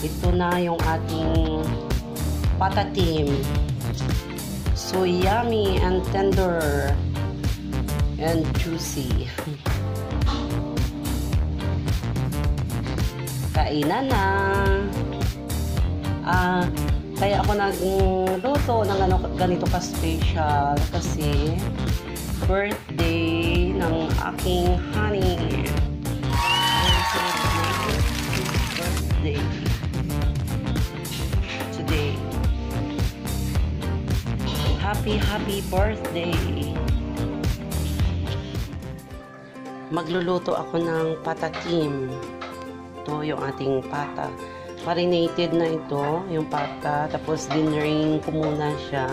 Ito na yung ating Pata Tim. So yummy and tender and juicy. Kainan na. Kaya ako nagluto ng ganito ka-special kasi birthday ng aking honey. Birthday today. Happy birthday. Magluluto ako ng Pata Tim. Ito yung ating pata. Marinated na ito, yung pata. Tapos dinring ko muna siya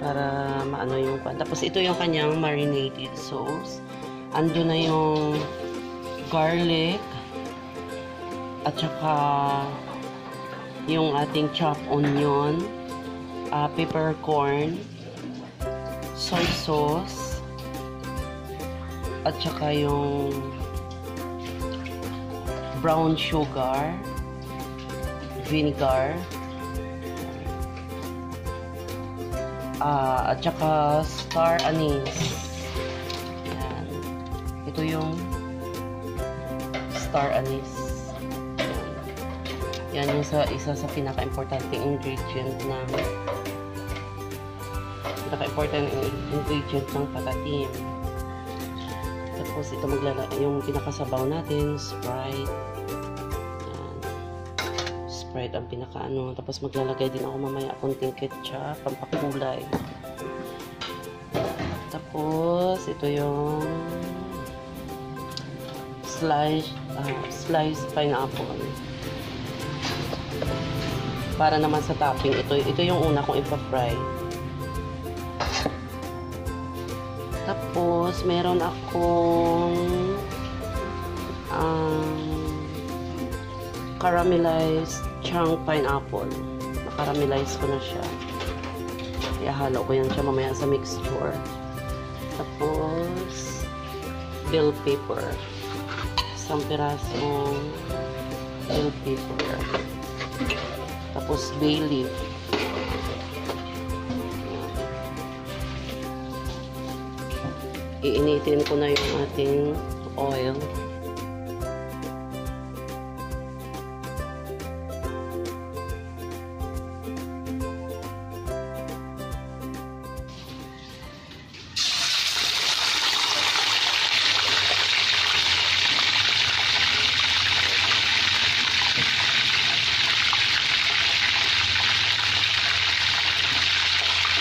para maano yung pata. Tapos ito yung kanyang marinated sauce. Ando na yung garlic at saka yung ating chopped onion, peppercorn, soy sauce, at saka yung brown sugar, vinegar, at saka star anise. Ayan. Ito yung star anise. Ayan. Yan yung isa sa pinaka-importante ingredient ng Pata Tim. Tapos ito yung pinakasabaw natin, Sprite ang pinakaano. Tapos maglalagay din ako mamaya konting ketchup, pampakulay. Tapos ito yung sliced pineapple. Para naman sa topping, ito yung una kong ipa-fry. Tapos, meron akong caramelized chunk pineapple. Nakaramelize ko na siya. Ihalo ko yan siya mamaya sa mixture. Tapos, bell pepper. Isang pirasong bell pepper. Tapos, bay leaf. Iinitin ko na yung ating oil.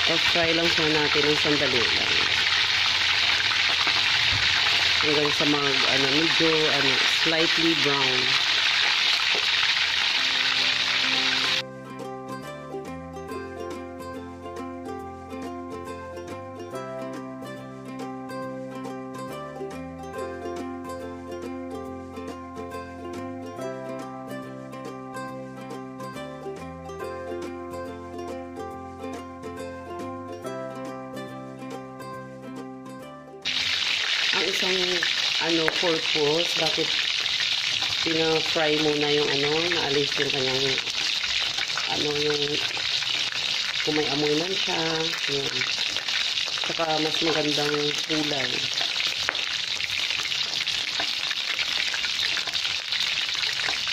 Tapos try lang siya natin ng sandali lang. Hanggang sa medyo slightly brown. Isang purpose bakit pina-fry muna yung naalis yung kanyang yung kumay-amoy lang siya yun. Saka mas magandang kulay.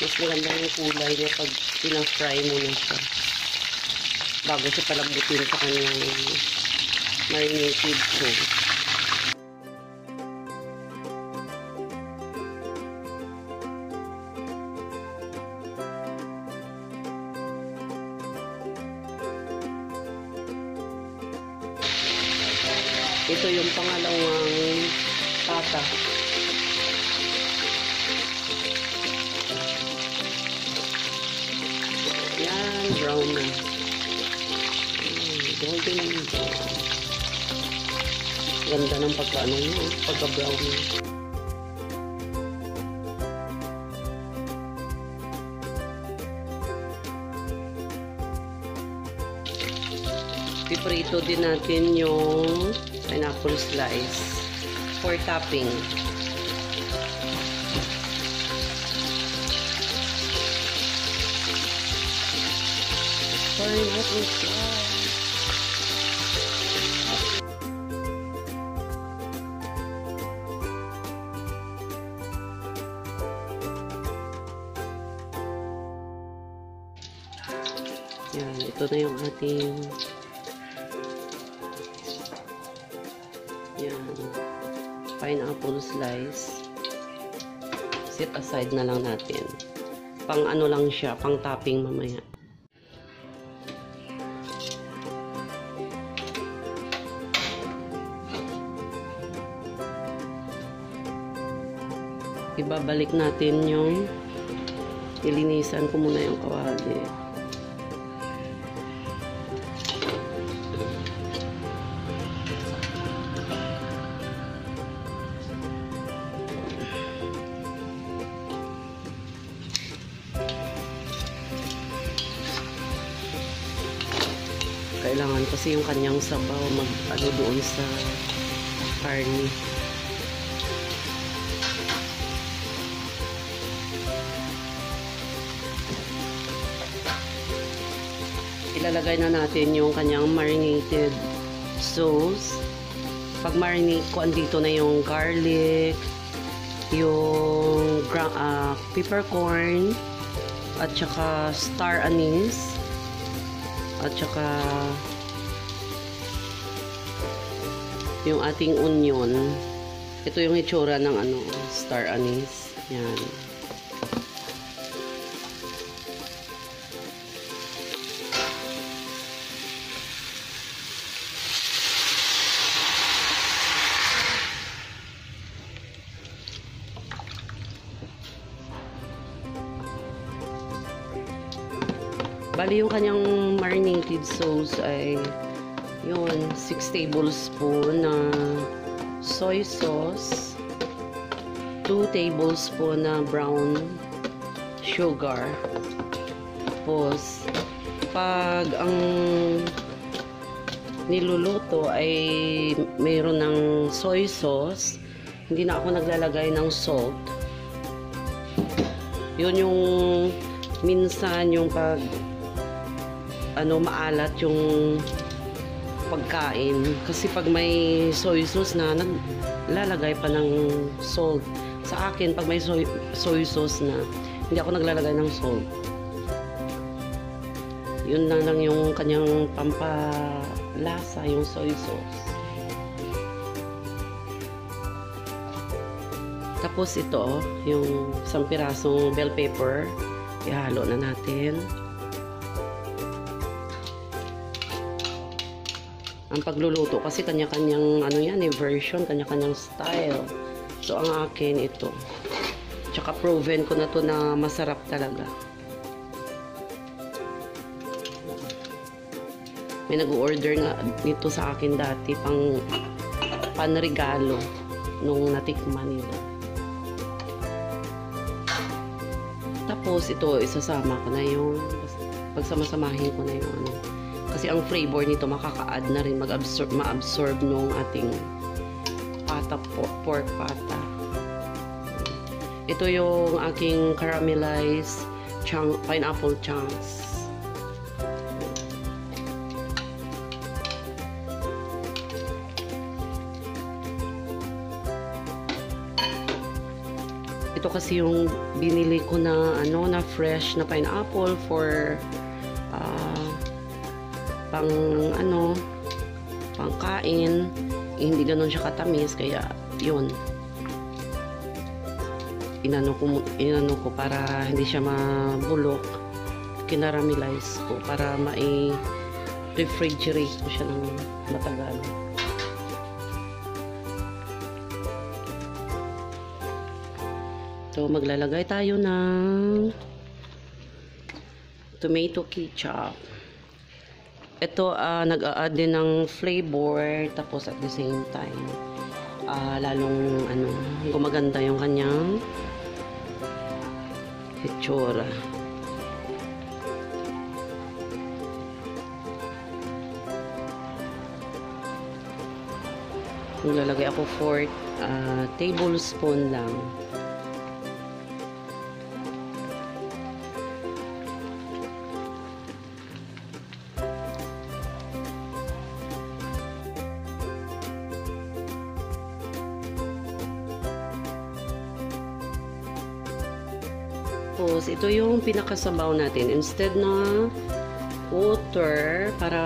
Mas magandang kulay niya pag pina-fry muna siya bago siya palambutin sa kanyang marinated sauce. Ito yung pangalawang pata. Yan, brown na. Golden na yun. Ganda ng pagka-brown na. Iprito din natin yung pineapple slice for topping. very much inside. Yan, ito na yung ating yan, pineapple slice. Set aside na lang natin. Pang ano lang siya, pang topping mamaya. Ibabalik natin yung nilinisan ko muna yung kawali. Kailangan kasi yung kanyang sabaw mag-ano doon sa karne. Ilalagay na natin yung kanyang marinated sauce. Pag marinate ko, andito na yung garlic, yung peppercorn, at saka star anise. At saka yung ating onion. Ito yung itsura ng ano, star anise. Yan. Bali yung kanyang marinated sauce ay yun, 6 tablespoon na soy sauce, 2 tablespoon na brown sugar. Tapos pag ang niluluto ay mayroon ng soy sauce, hindi na ako naglalagay ng salt. Yun yung minsan yung pag ano, maalat yung pagkain. Kasi pag may soy sauce na, naglalagay pa ng salt. Sa akin, pag may soy sauce na, hindi ako naglalagay ng salt. Yun na lang yung kanyang pampalasa, yung soy sauce. Tapos ito, yung isang pirasong bell pepper, ihalo na natin. Ang pagluluto kasi kanya-kanyang ano yan, version, kanya-kanyang style. So ang akin ito. Tsaka proven ko na to na masarap talaga. May nag-order nga dito sa akin dati pang panregalo nung natikman nila. Tapos ito isasama ko na yung pagsamasamahin ko na yung ano. Kasi ang flavor nito makaka-add na rin, ma-absorb nung ating pata, pork pata. Ito yung aking caramelized pineapple chunks. Ito kasi yung binili ko na ano, na fresh na pineapple for pang ano, pangkain, hindi ganoon siya katamis, kaya yun inano ko para hindi siya mabulok, kinaramelize ko para ma-refrigerate ko siya ng matagal. So maglalagay tayo ng tomato ketchup. Ito, nag-a-add din ng flavor, tapos at the same time lalong ano, gumaganda yung kanyang itsura. Maglalagay ako 4 tablespoon lang. Tapos, ito yung pinakasabaw natin. Instead na water, para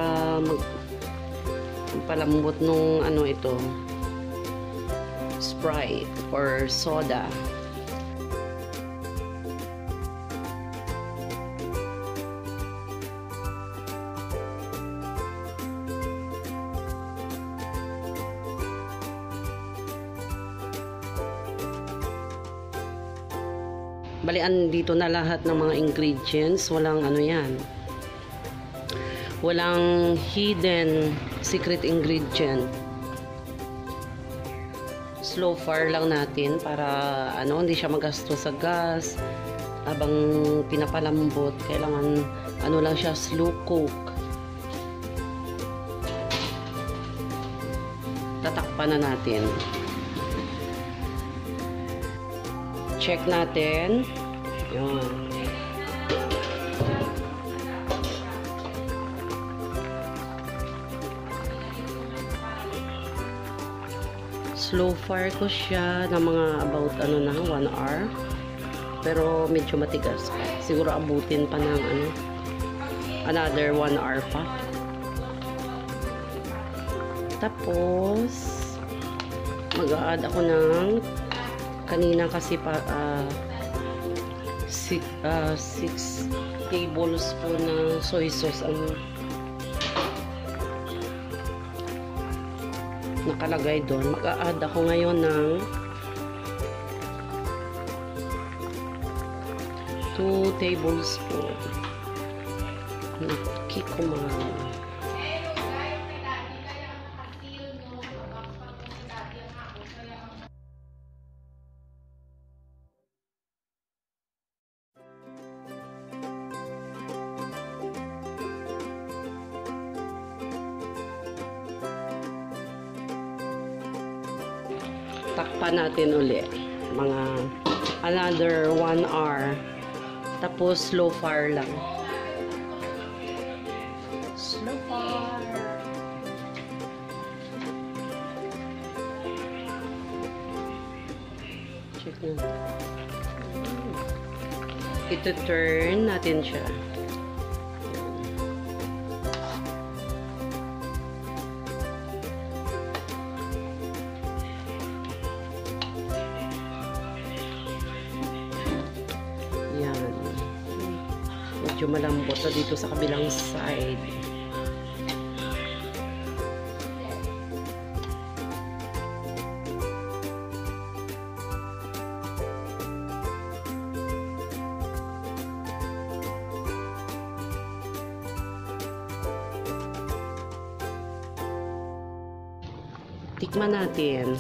magpalambot nung ano ito, Sprite or soda. Balian dito na lahat ng mga ingredients, walang ano yan. Walang hidden secret ingredient. Slow fire lang natin para ano, hindi siya magastos sa gas. Habang pinapalambot, kailangan ano lang siya, slow cook. Tatakpan na natin. Check natin. Yun. Slow fire ko siya ng mga about ano na 1 hour. Pero medyo matigas pa. Siguro abutin pa ng ano, another 1 hour pa. Tapos mag-a-add ako ng kanina kasi pa 6 tablespoon ng soy sauce ang nakalagay doon. Mag-a-add ako ngayon ng 2 tablespoon. Kikuma. Takpan natin ulit mga another 1 hour. Tapos slow fire lang. Slow fire. Check natin. Ito turn natin siya. Medyo malambot na dito sa kabilang side. Tikman natin.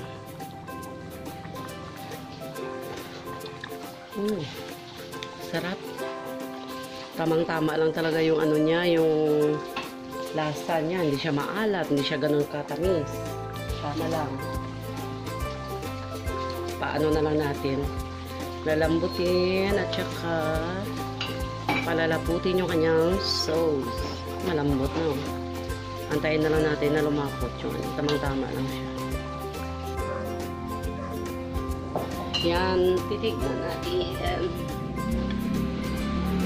Sarap. Tamang-tama lang talaga yung ano niya, yung lasa niya. Hindi siya maalat, hindi siya ganun katamis. Tama lang. Paano na lang natin? Lalambutin at saka palalaputin yung kanyang sauce. Malambot na. Antayin na lang natin na lumapot yung ano. Tamang-tama lang siya. Yan, titignan natin.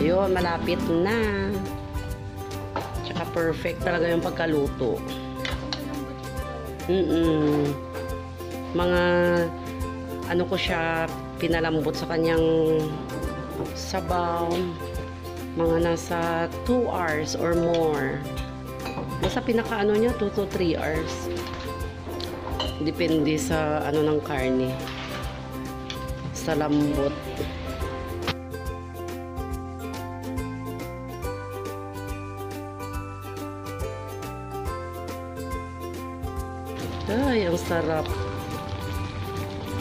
Yun, malapit na. Tsaka perfect talaga yung pagkaluto. Mga ano ko siya, pinalambot sa kanyang sabaw. Mga nasa 2 hours or more. Nasa pinakaano niya, 2 to 3 hours. Depende sa ano ng karne. Sa lambot. Ay, ang sarap.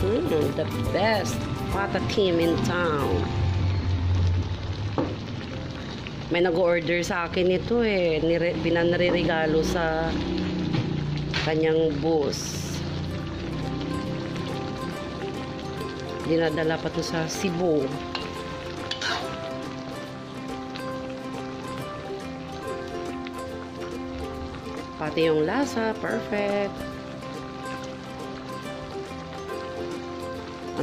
The best Pata Tim in town. May nag-order sa akin ito eh. Binanariregalo sa kanyang boss. Dinadala pa ito sa Cebu. Pati yung lasa, perfect.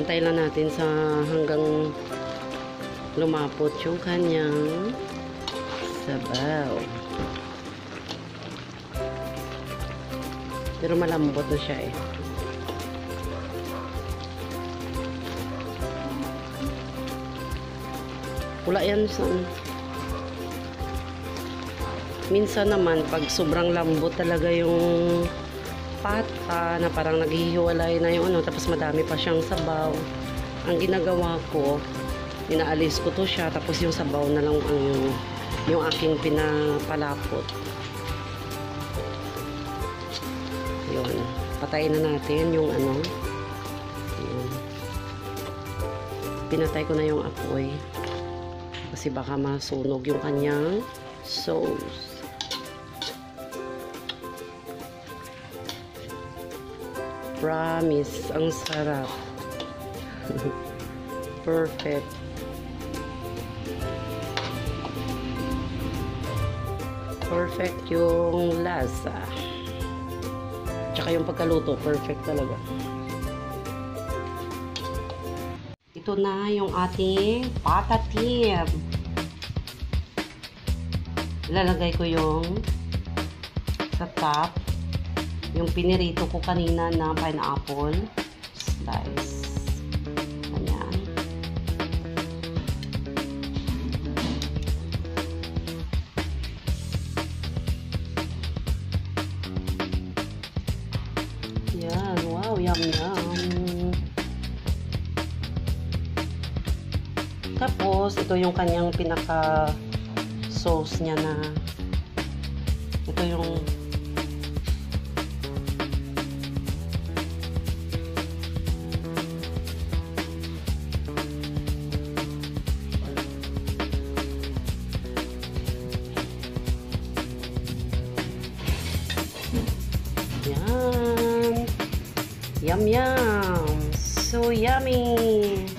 Antay lang natin sa hanggang lumapot yung kanyang sabaw. Pero malambot na siya eh. Pula yan saan. Minsan naman pag sobrang lambot talaga yung pata na parang naghihiwalay na yung ano, tapos madami pa siyang sabaw. Ang ginagawa ko, inaalis ko to siya, tapos yung sabaw na lang ang yung aking pinapalapot. Yun, patayin na natin yung ano. Yun. Pinatay ko na yung apoy kasi baka masunog yung kanyang sauce. Promise, ang sarap. Perfect. Perfect yung lasa. Tsaka yung pagkaluto, perfect talaga. Ito na yung ating Pata Tim. Ilalagay ko yung sa top. Yung pinirito ko kanina na pineapple slice. Ayan. Ayan. Wow, yum yum. Tapos, ito yung kanyang pinaka sauce niya na ito yung yum yum, so yummy.